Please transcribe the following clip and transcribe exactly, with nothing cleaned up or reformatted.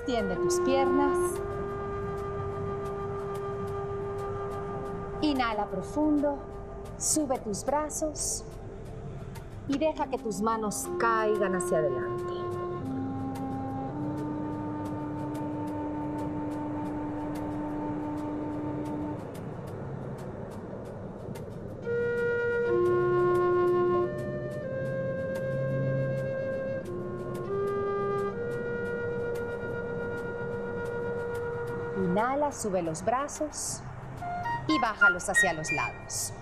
Extiende tus piernas. Inhala profundo, sube tus brazos y deja que tus manos caigan hacia adelante. Inhala, sube los brazos y bájalos hacia los lados.